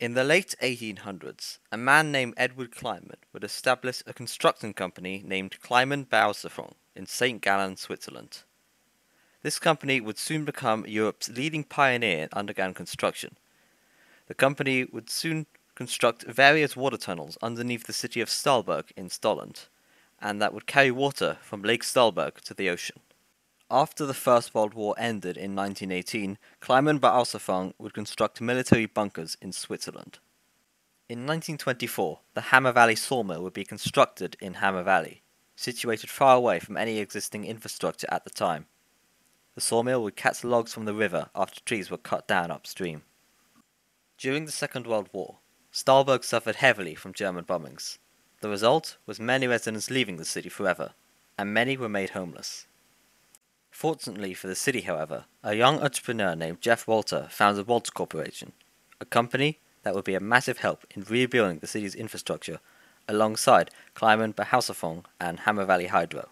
In the late 1800s, a man named Edward Kleinman would establish a construction company named Kleinman Bauserfront in St. Gallen, Switzerland. This company would soon become Europe's leading pioneer in underground construction. The company would soon construct various water tunnels underneath the city of Stalburg in Stalland, and that would carry water from Lake Stalburg to the ocean. After the First World War ended in 1918, Kleinman Baalsafang would construct military bunkers in Switzerland. In 1924, the Hammer Valley Sawmill would be constructed in Hammer Valley, situated far away from any existing infrastructure at the time. The sawmill would catch logs from the river after trees were cut down upstream. During the Second World War, Stalburg suffered heavily from German bombings. The result was many residents leaving the city forever, and many were made homeless. Fortunately for the city, however, a young entrepreneur named Jeff Walter founded Waltz Corporation, a company that would be a massive help in rebuilding the city's infrastructure alongside Kleinman-Behausenfong and Hammer Valley Hydro.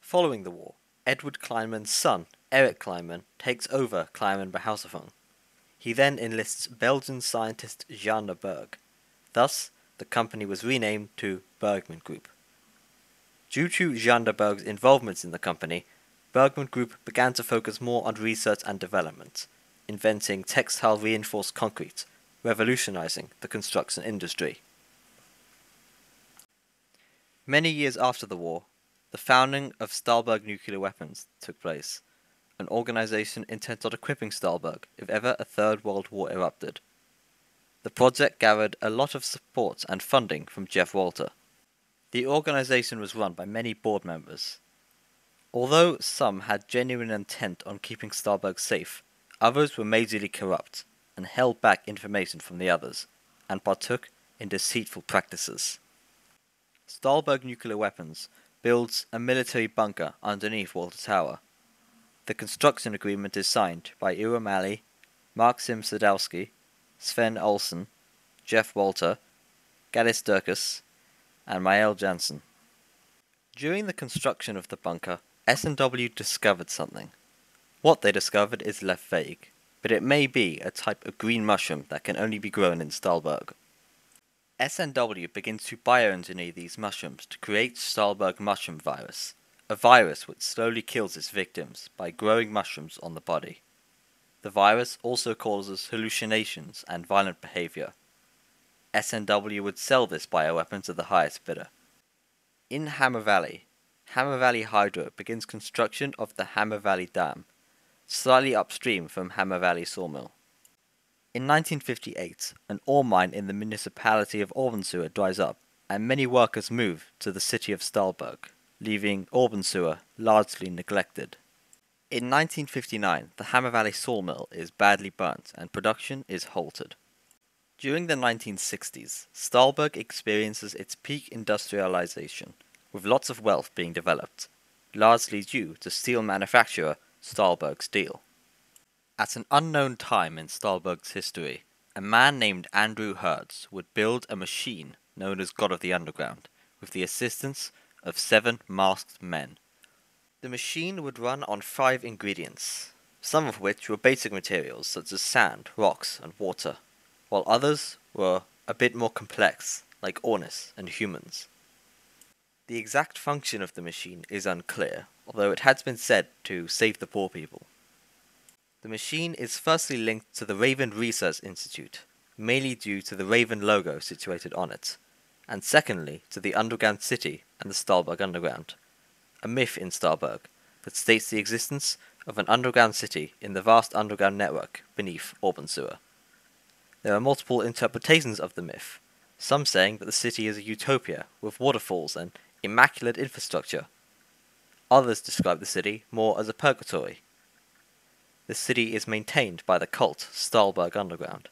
Following the war, Edward Kleinman's son, Eric Kleinman, takes over Kleinman-Behausenfong. He then enlists Belgian scientist Jan de Berg. Thus, the company was renamed to Bergmann Group. Due to Jan de Berg's involvement in the company, Bergmann Group began to focus more on research and development, inventing textile reinforced concrete, revolutionizing the construction industry. Many years after the war, the founding of Stalburg Nuclear Weapons took place, an organization intent on equipping Stalburg if ever a Third World War erupted. The project gathered a lot of support and funding from Jeff Walter. The organization was run by many board members. Although some had genuine intent on keeping Stalburg safe, others were majorly corrupt and held back information from the others, and partook in deceitful practices. Stalburg Nuclear Weapons builds a military bunker underneath Walter Tower. The construction agreement is signed by Ira Malley, Mark Simsadowski, Sven Olsen, Jeff Walter, Gallis Durkis, and Mael Janssen. During the construction of the bunker, S&W discovered something. What they discovered is left vague, but it may be a type of green mushroom that can only be grown in Stalburg. S&W begins to bioengineer these mushrooms to create Stalburg mushroom virus, a virus which slowly kills its victims by growing mushrooms on the body. The virus also causes hallucinations and violent behavior. S&W would sell this bioweapon to the highest bidder. In Hammer Valley, Hammer Valley Hydro begins construction of the Hammer Valley Dam, slightly upstream from Hammer Valley Sawmill. In 1958, an ore mine in the municipality of Obenseuer dries up, and many workers move to the city of Stalburg, leaving Obenseuer largely neglected. In 1959, the Hammer Valley Sawmill is badly burnt and production is halted. During the 1960s, Stalburg experiences its peak industrialization, with lots of wealth being developed, largely due to steel manufacturer Stalburg Steel. At an unknown time in Stalburg's history, a man named Andrew Hertz would build a machine known as God of the Underground, with the assistance of 7 masked men. The machine would run on 5 ingredients, some of which were basic materials such as sand, rocks, and water, while others were a bit more complex, like ornis and humans. The exact function of the machine is unclear, although it has been said to save the poor people. The machine is firstly linked to the Raven Research Institute, mainly due to the Raven logo situated on it, and secondly to the underground city and the Stalburg Underground, a myth in Stalburg that states the existence of an underground city in the vast underground network beneath Obenseuer. There are multiple interpretations of the myth, some saying that the city is a utopia with waterfalls and immaculate infrastructure. Others describe the city more as a purgatory. The city is maintained by the cult Stalburg Underground.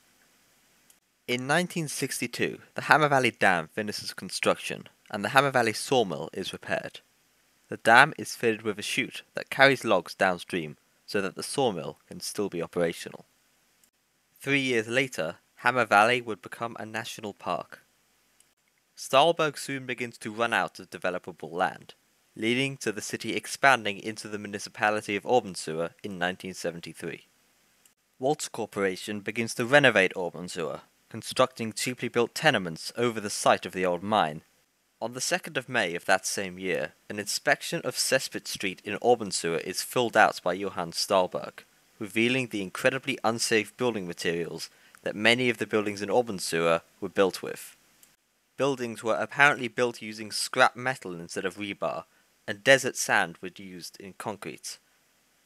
In 1962, the Hammer Valley Dam finishes construction and the Hammer Valley Sawmill is repaired. The dam is fitted with a chute that carries logs downstream so that the sawmill can still be operational. 3 years later, Hammer Valley would become a national park. Stalburg soon begins to run out of developable land, leading to the city expanding into the municipality of Obenseuer in 1973. Waltz Corporation begins to renovate Obenseuer, constructing cheaply built tenements over the site of the old mine. On the 2nd of May of that same year, an inspection of Cespit Street in Obenseuer is filled out by Johann Stalburg, revealing the incredibly unsafe building materials that many of the buildings in Obenseuer were built with. Buildings were apparently built using scrap metal instead of rebar, and desert sand was used in concrete.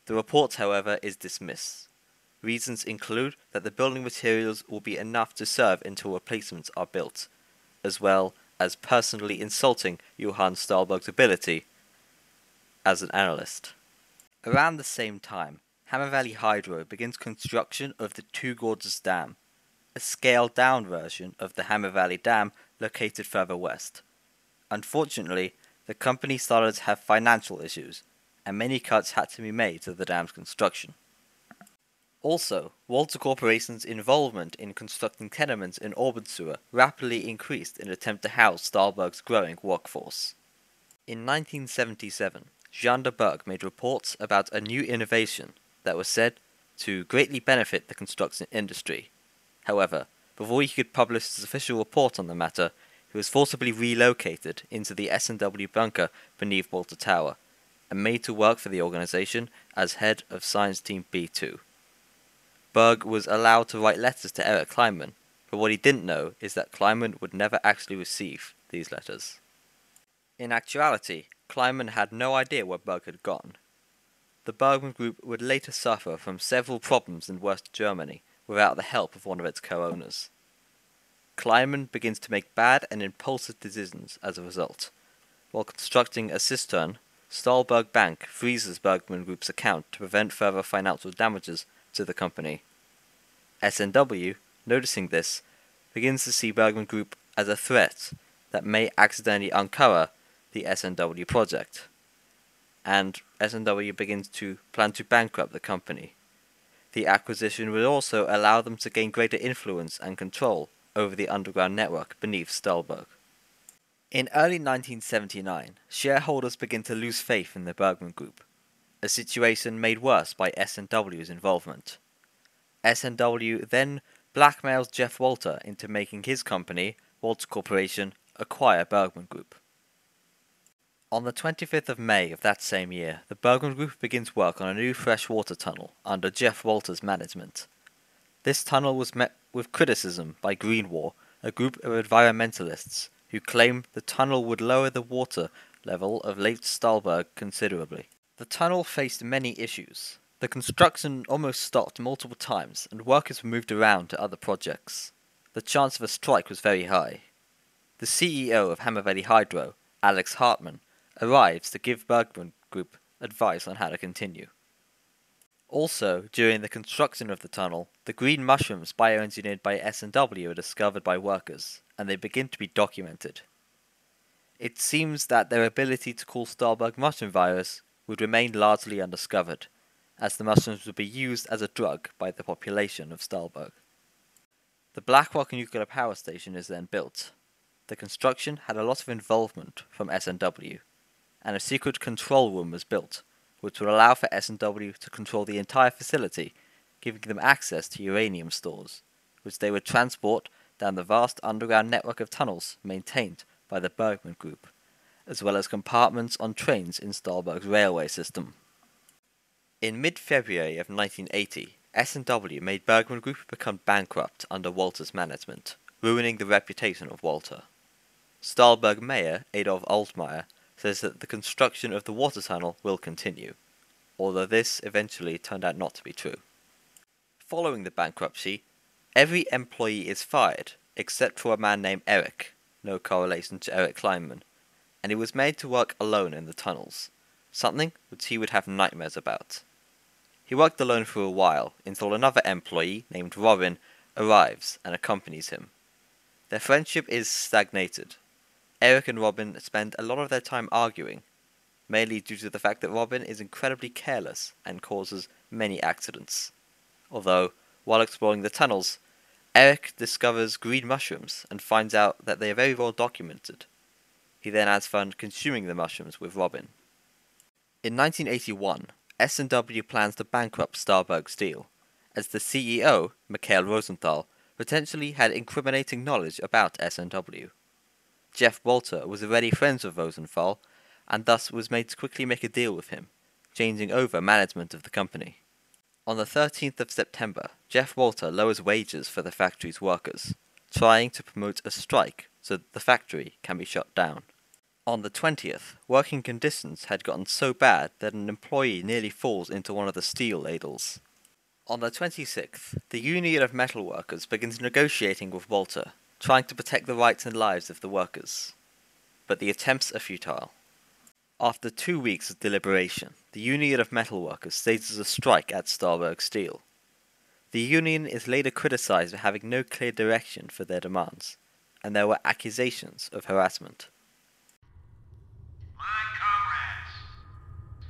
The report, however, is dismissed. Reasons include that the building materials will be enough to serve until replacements are built, as well as personally insulting Johann Stalburg's ability as an analyst. Around the same time, Hammer Valley Hydro begins construction of the Two Gorges Dam, a scaled-down version of the Hammer Valley Dam located further west. Unfortunately, the company started to have financial issues, and many cuts had to be made to the dam's construction. Also, Walter Corporation's involvement in constructing tenements in Obenseuer rapidly increased in an attempt to house Stalburg's growing workforce. In 1977, Jan de Berg made reports about a new innovation that was said to greatly benefit the construction industry. However, before he could publish his official report on the matter, he was forcibly relocated into the S&W bunker beneath Walter Tower, and made to work for the organization as head of Science Team B2. Berg was allowed to write letters to Eric Kleinman, but what he didn't know is that Kleinman would never actually receive these letters. In actuality, Kleinman had no idea where Berg had gone. The Bergmann Group would later suffer from several problems in West Germany without the help of one of its co-owners. Kleinman begins to make bad and impulsive decisions as a result. While constructing a cistern, Stalburg Bank freezes Bergmann Group's account to prevent further financial damages to the company. S&W, noticing this, begins to see Bergmann Group as a threat that may accidentally uncover the S&W project, and S&W begins to plan to bankrupt the company. The acquisition would also allow them to gain greater influence and control over the underground network beneath Stalburg. In early 1979, shareholders begin to lose faith in the Bergmann Group, a situation made worse by S&W's involvement. S&W then blackmails Jeff Walter into making his company, Waltz Corporation, acquire Bergmann Group. On the 25th of May of that same year, the Bergmann Group begins work on a new freshwater tunnel under Jeff Walter's management. This tunnel was met with criticism by Greenwall, a group of environmentalists who claimed the tunnel would lower the water level of Lake Stalburg considerably. The tunnel faced many issues. The construction almost stopped multiple times, and workers were moved around to other projects. The chance of a strike was very high. The CEO of Hammer Valley Hydro, Alex Hartman, arrives to give Bergmann Group advice on how to continue. Also, during the construction of the tunnel, the green mushrooms bioengineered by S&W are discovered by workers, and they begin to be documented. It seems that their ability to call Stalburg mushroom virus would remain largely undiscovered, as the mushrooms would be used as a drug by the population of Stalburg. The Blackrock Nuclear Power Station is then built. The construction had a lot of involvement from S&W, and a secret control room was built, which would allow for S&W to control the entire facility, giving them access to uranium stores, which they would transport down the vast underground network of tunnels maintained by the Bergmann Group, as well as compartments on trains in Stalburg's railway system. In mid-February of 1980, S&W made Bergmann Group become bankrupt under Walter's management, ruining the reputation of Walter. Stalburg Mayor Adolf Altmaier says that the construction of the water tunnel will continue, although this eventually turned out not to be true. Following the bankruptcy, every employee is fired except for a man named Eric, no correlation to Eric Kleinman, and he was made to work alone in the tunnels, something which he would have nightmares about. He worked alone for a while, until another employee named Robin arrives and accompanies him. Their friendship is stagnated. Eric and Robin spend a lot of their time arguing, mainly due to the fact that Robin is incredibly careless and causes many accidents. Although, while exploring the tunnels, Eric discovers green mushrooms and finds out that they are very well documented. He then has fun consuming the mushrooms with Robin. In 1981, S&W plans to bankrupt Stalburg Steel, as the CEO, Mikhail Rosenthal, potentially had incriminating knowledge about S&W. Jeff Walter was already friends with Rosenthal, and thus was made to quickly make a deal with him, changing over management of the company. On the 13th of September, Jeff Walter lowers wages for the factory's workers, trying to promote a strike so that the factory can be shut down. On the 20th, working conditions had gotten so bad that an employee nearly falls into one of the steel ladles. On the 26th, the Union of Metal Workers begins negotiating with Walter, trying to protect the rights and lives of the workers. But the attempts are futile. After 2 weeks of deliberation, the Union of Metal Workers stages a strike at Stalburg Steel. The union is later criticized for having no clear direction for their demands, and there were accusations of harassment. My comrades,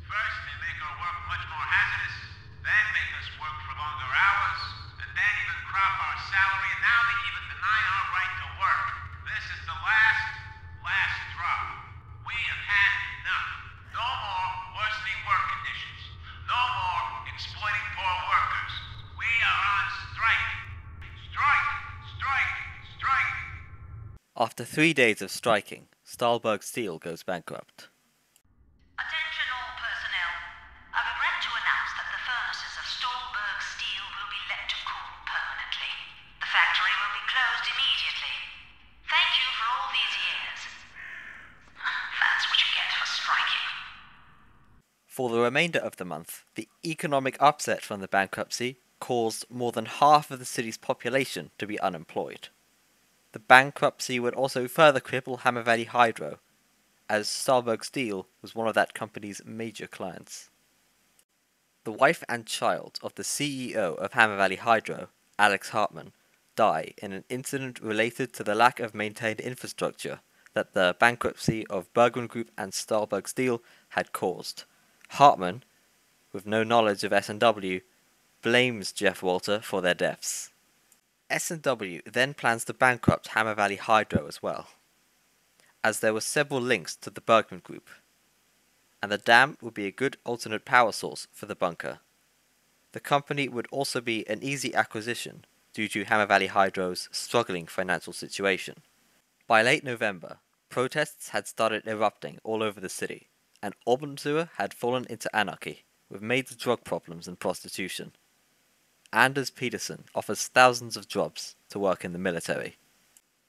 first they make our work much more hazardous, then make us work for longer hours, and then even crop our salary, and now they even deny our right to work. This is the last drop. We have had enough. No more worsening work conditions. No more exploiting poor workers. We are on strike. Strike! Strike! Strike! After 3 days of striking, Stalburg Steel goes bankrupt. Attention all personnel. I regret to announce that the furnaces of Stalburg Steel will be let to cool permanently. The factory will be closed immediately. Thank you for all these years. That's what you get for striking. For the remainder of the month, the economic upset from the bankruptcy caused more than half of the city's population to be unemployed. The bankruptcy would also further cripple Hammer Valley Hydro, as Stalburg Steel was one of that company's major clients. The wife and child of the CEO of Hammer Valley Hydro, Alex Hartman, die in an incident related to the lack of maintained infrastructure that the bankruptcy of Bergmann Group and Stalburg Steel had caused. Hartman, with no knowledge of S&W, blames Jeff Walter for their deaths. S&W then plans to bankrupt Hammer Valley Hydro as well, as there were several links to the Bergmann Group, and the dam would be a good alternate power source for the bunker. The company would also be an easy acquisition due to Hammer Valley Hydro's struggling financial situation. By late November, protests had started erupting all over the city, and Obenseuer had fallen into anarchy, with major drug problems and prostitution. Anders Peterson offers thousands of jobs to work in the military.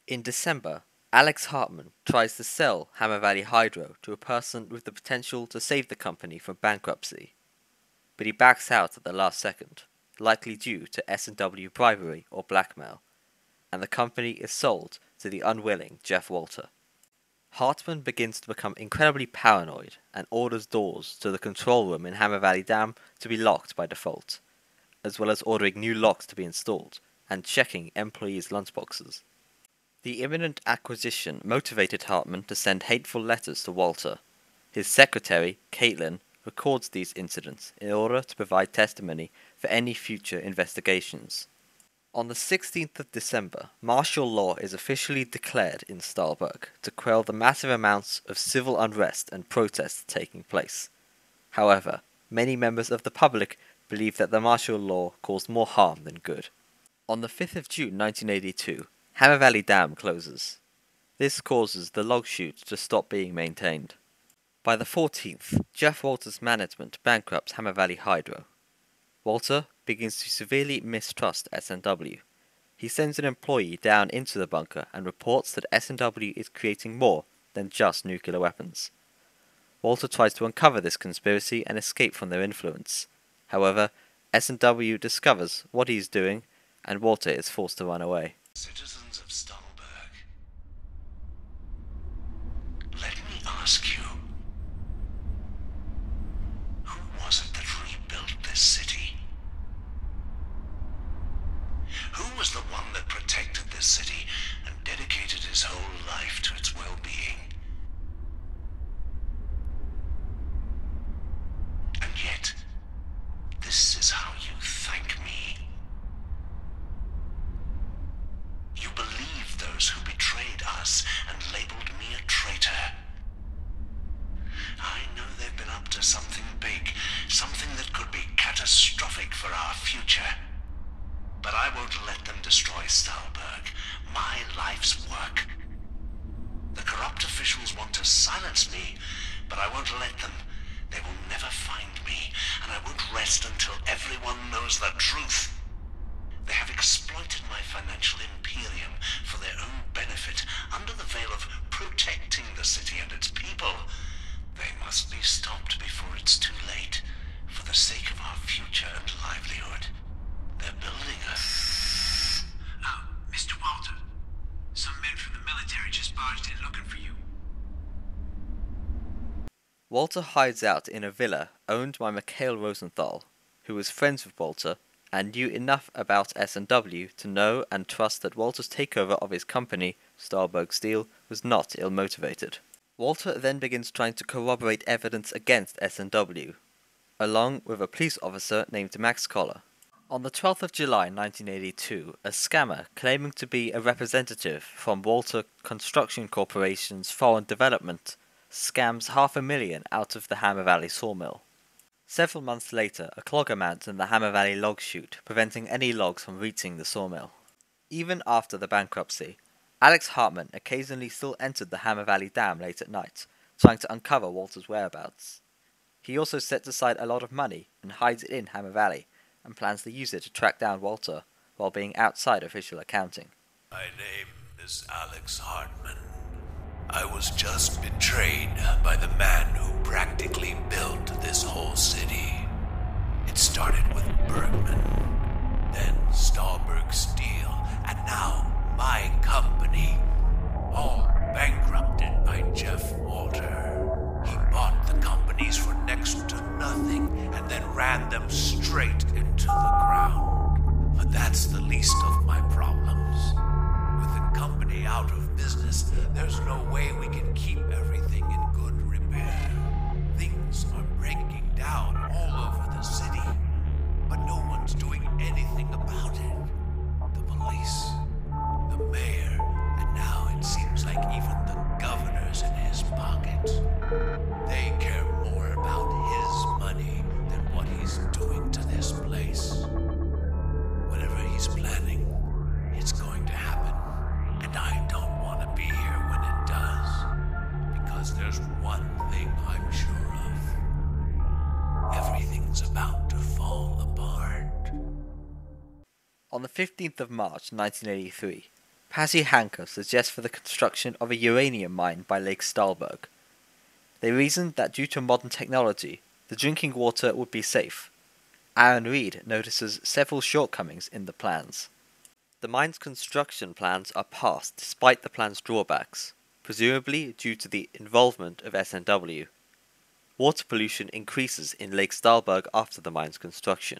In December, Alex Hartman tries to sell Hammer Valley Hydro to a person with the potential to save the company from bankruptcy, but he backs out at the last second, likely due to S&W bribery or blackmail, and the company is sold to the unwilling Jeff Walter. Hartman begins to become incredibly paranoid and orders doors to the control room in Hammer Valley Dam to be locked by default, as well as ordering new locks to be installed and checking employees' lunchboxes. The imminent acquisition motivated Hartman to send hateful letters to Walter. His secretary, Caitlin, records these incidents in order to provide testimony for any future investigations. On the 16th of December, martial law is officially declared in Stalburg to quell the massive amounts of civil unrest and protests taking place. However, many members of the public believe that the martial law caused more harm than good. On the 5th of June 1982, Hammer Valley Dam closes. This causes the log chute to stop being maintained. By the 14th, Jeff Walter's management bankrupts Hammer Valley Hydro. Walter begins to severely mistrust S&W. He sends an employee down into the bunker and reports that S&W is creating more than just nuclear weapons. Walter tries to uncover this conspiracy and escape from their influence. However, S&W discovers what he is doing, and Walter is forced to run away. Citizens of Stalburg, let me ask you, who was it that rebuilt this city? Who was the one that protected this city and dedicated his whole life to its well-being? And yet, this is how you thank me. You believed those who betrayed us and labeled me a traitor. I know they've been up to something big, something that could be catastrophic for our future. But I won't let them destroy Stalburg, my life's work. The corrupt officials want to silence me, but I won't let them. They will never find me, and I won't rest until everyone knows the truth. They have exploited my financial imperium for their own benefit under the veil of protecting the city and its people. They must be stopped before it's too late, for the sake of our future and livelihood. They're building a... Mr. Walter, some men from the military just barged in looking for you. Walter hides out in a villa owned by Mikhail Rosenthal, who was friends with Walter and knew enough about S&W to know and trust that Walter's takeover of his company, Stalburg Steel, was not ill-motivated. Walter then begins trying to corroborate evidence against S&W, along with a police officer named Max Koller. On the 12th of July 1982, a scammer claiming to be a representative from Walter Construction Corporation's foreign development scams $500,000 out of the Hammer Valley Sawmill. Several months later, a clogger mounts in the Hammer Valley log chute, preventing any logs from reaching the sawmill. Even after the bankruptcy, Alex Hartman occasionally still entered the Hammer Valley Dam late at night, trying to uncover Walter's whereabouts. He also sets aside a lot of money and hides it in Hammer Valley, and plans to use it to track down Walter while being outside official accounting. My name is Alex Hartman. I was just betrayed by the man who practically built this whole city. It started with Bergmann, then Stalburg Steel, and now my company, all bankrupted by Jeff Walter. He bought the companies for next to nothing and then ran them straight into the ground. But that's the least of my problems. With the company out of business, there's no way we can keep everything in good repair. Things are breaking down all over the city, but no one's doing anything about it. The police, the mayor, and now it seems like even the governor's in his pocket. They care more about his money than what he's doing to this place. Whatever he's planning, it's going to happen. And I don't want to be here when it does, because there's one thing I'm sure of. Everything's about to fall apart. On the 15th of March 1983, Patty Hancock suggests for the construction of a uranium mine by Lake Stalburg. They reasoned that due to modern technology, the drinking water would be safe. Aaron Reed notices several shortcomings in the plans. The mine's construction plans are passed despite the plan's drawbacks, presumably due to the involvement of S&W. Water pollution increases in Lake Stalburg after the mine's construction.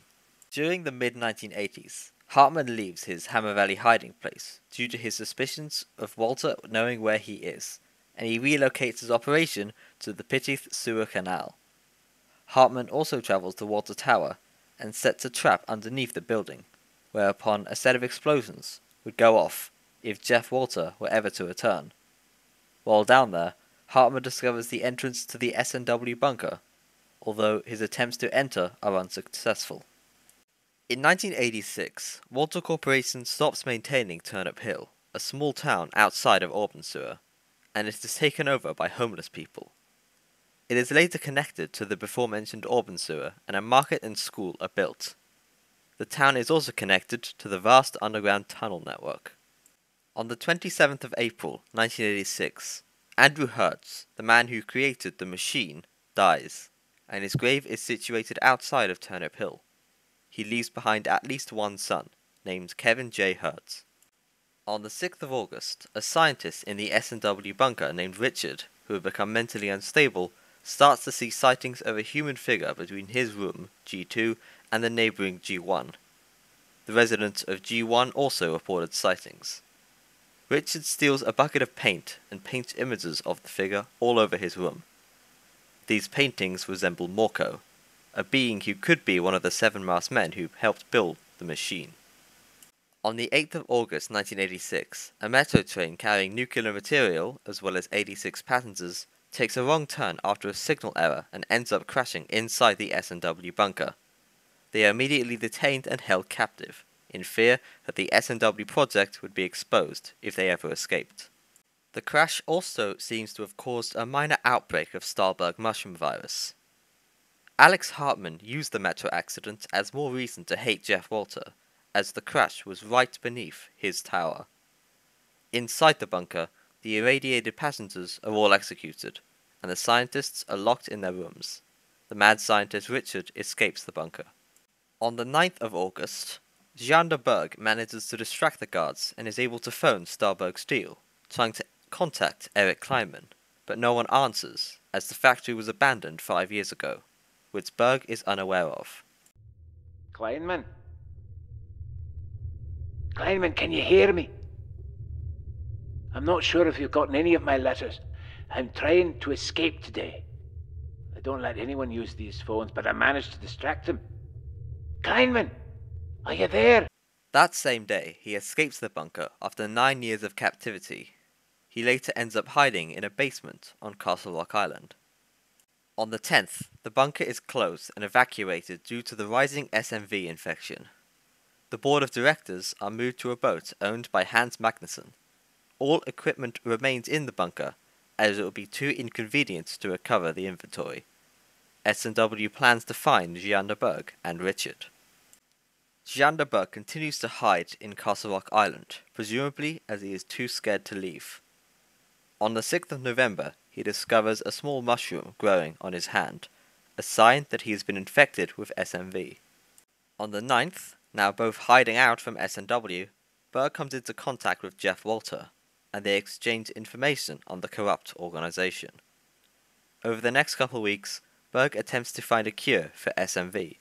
During the mid-1980s, Hartman leaves his Hammer Valley hiding place due to his suspicions of Walter knowing where he is, and he relocates his operation to the Pityth Sewer Canal. Hartman also travels to Walter Tower and sets a trap underneath the building, whereupon a set of explosions would go off if Jeff Walter were ever to return. While down there, Hartman discovers the entrance to the S&W bunker, although his attempts to enter are unsuccessful. In 1986, Walter Corporation stops maintaining Turnip Hill, a small town outside of Obenseuer, and it is taken over by homeless people. It is later connected to the before-mentioned Obenseuer, and a market and school are built. The town is also connected to the vast underground tunnel network. On the 27th of April 1986, Andrew Hertz, the man who created the machine, dies, and his grave is situated outside of Turnip Hill. He leaves behind at least one son, named Kevin J. Hertz. On the 6th of August, a scientist in the S&W bunker named Richard, who had become mentally unstable, starts to see sightings of a human figure between his room, G2, and the neighbouring G1. The residents of G1 also reported sightings. Richard steals a bucket of paint and paints images of the figure all over his room. These paintings resemble Morco, a being who could be one of the 7 masked men who helped build the machine. On the 8th of August 1986, a metro train carrying nuclear material, as well as 86 passengers, takes a wrong turn after a signal error and ends up crashing inside the S&W bunker. They are immediately detained and held captive, in fear that the S&W project would be exposed if they ever escaped. The crash also seems to have caused a minor outbreak of Stalburg mushroom virus. Alex Hartman used the metro accident as more reason to hate Jeff Walter, as the crash was right beneath his tower. Inside the bunker, the irradiated passengers are all executed, and the scientists are locked in their rooms. The mad scientist Richard escapes the bunker. On the 9th of August, Jan de Berg manages to distract the guards and is able to phone Stalburg Steel, trying to contact Eric Kleinman, but no one answers, as the factory was abandoned 5 years ago, which Berg is unaware of. Kleinman? Kleinman, can you hear me? I'm not sure if you've gotten any of my letters. I'm trying to escape today. I don't let anyone use these phones, but I managed to distract them. Kleinman, are you there? That same day, he escapes the bunker after 9 years of captivity. He later ends up hiding in a basement on Castle Rock Island. On the 10th, the bunker is closed and evacuated due to the rising SMV infection. The board of directors are moved to a boat owned by Hans Magnusson. All equipment remains in the bunker, as it would be too inconvenient to recover the inventory. S&W plans to find Jan de Berg and Richard. Jan de Berg continues to hide in Castle Rock Island, presumably as he is too scared to leave. On the 6th of November, he discovers a small mushroom growing on his hand, a sign that he has been infected with SMV. On the 9th, now both hiding out from S&W, Berg comes into contact with Jeff Walter, and they exchange information on the corrupt organization. Over the next couple of weeks, Berg attempts to find a cure for SMV.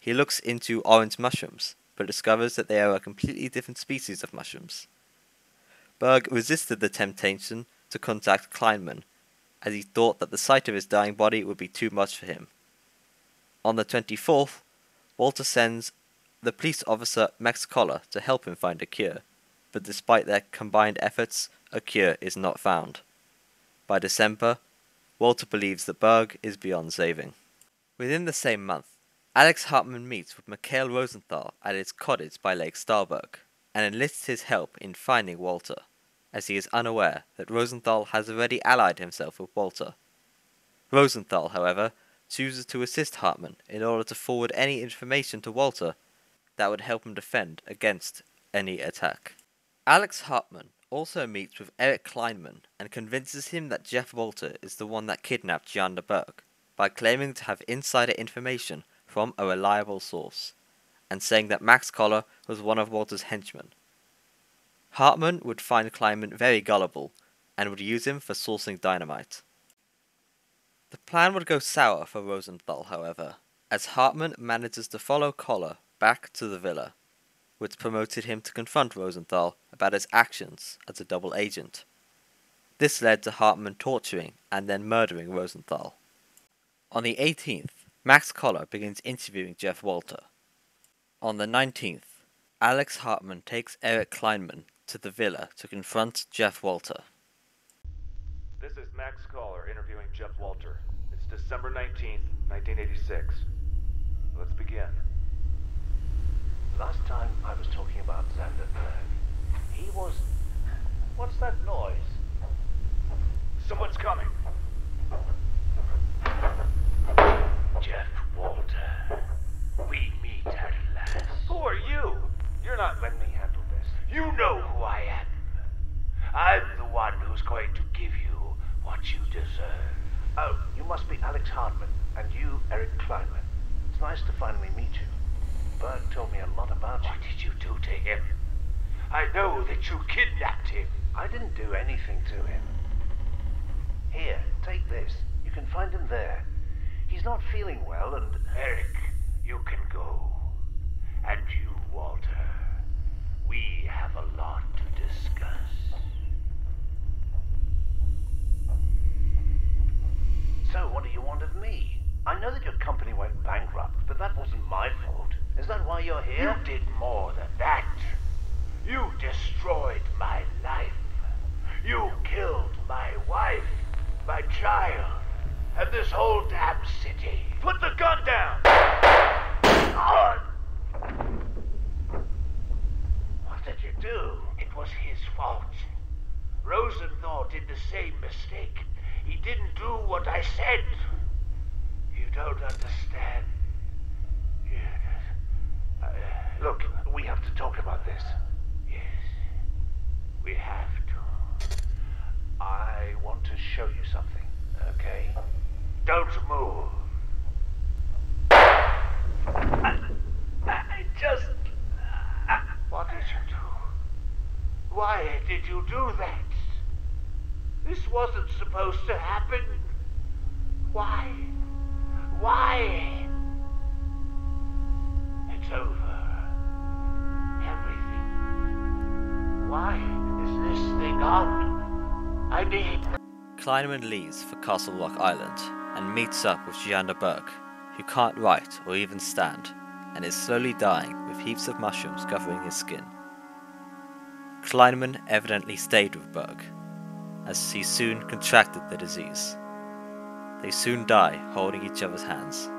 He looks into orange mushrooms, but discovers that they are a completely different species of mushrooms. Berg resisted the temptation to contact Kleinman, as he thought that the sight of his dying body would be too much for him. On the 24th, Walter sends the police officer Max Koller to help him find a cure, but despite their combined efforts, a cure is not found. By December, Walter believes that Berg is beyond saving. Within the same month, Alex Hartman meets with Mikhail Rosenthal at his cottage by Lake Stalburg, and enlists his help in finding Walter, as he is unaware that Rosenthal has already allied himself with Walter. Rosenthal, however, chooses to assist Hartman in order to forward any information to Walter that would help him defend against any attack. Alex Hartman also meets with Eric Kleinman and convinces him that Jeff Walter is the one that kidnapped Jan de Berg, by claiming to have insider information from a reliable source, and saying that Max Koller was one of Walter's henchmen. Hartman would find Kleinman very gullible, and would use him for sourcing dynamite. The plan would go sour for Rosenthal, however, as Hartman manages to follow Koller back to the villa, which promoted him to confront Rosenthal about his actions as a double agent. This led to Hartman torturing and then murdering Rosenthal. On the 18th, Max Koller begins interviewing Jeff Walter. On the 19th, Alex Hartman takes Eric Kleinman to the villa to confront Jeff Walter. This is Max Koller interviewing Jeff Walter. It's December 19th, 1986. Let's begin. Last time I was talking about Jan de Berg. He was... What's that noise? Someone's coming. Jeff Walter. We meet at last. Who are you? You're not letting me handle this. You know who I am. I'm the one who's going to give you what you deserve. Oh, you must be Alex Hartman, and you, Eric Kleinman. It's nice to finally meet you. Berg told me a lot about you. What did you do to him? I know that you kidnapped him. I didn't do anything to him. Here, take this. You can find him there. He's not feeling well and... Eric, you can go. And you, Walter. We have a lot to discuss. So, what do you want of me? I know that your company went bankrupt, but that wasn't my fault. Is that why you're here? You did more than that. You destroyed my life. You killed my wife, my child, and this whole damn city. Put the gun down! same mistake. He didn't do what I said. You don't understand. Look, we have to talk about this. Yes, we have to. I want to show you something, okay? Don't move. What did you do? Why did you do that? This wasn't supposed to happen. Why? Why? It's over. Everything. Why is this thing on? I need... Kleinman leaves for Castle Rock Island and meets up with Jan de Berg, who can't write or even stand, and is slowly dying with heaps of mushrooms covering his skin. Kleinman evidently stayed with Berg, as he soon contracted the disease. They soon die holding each other's hands.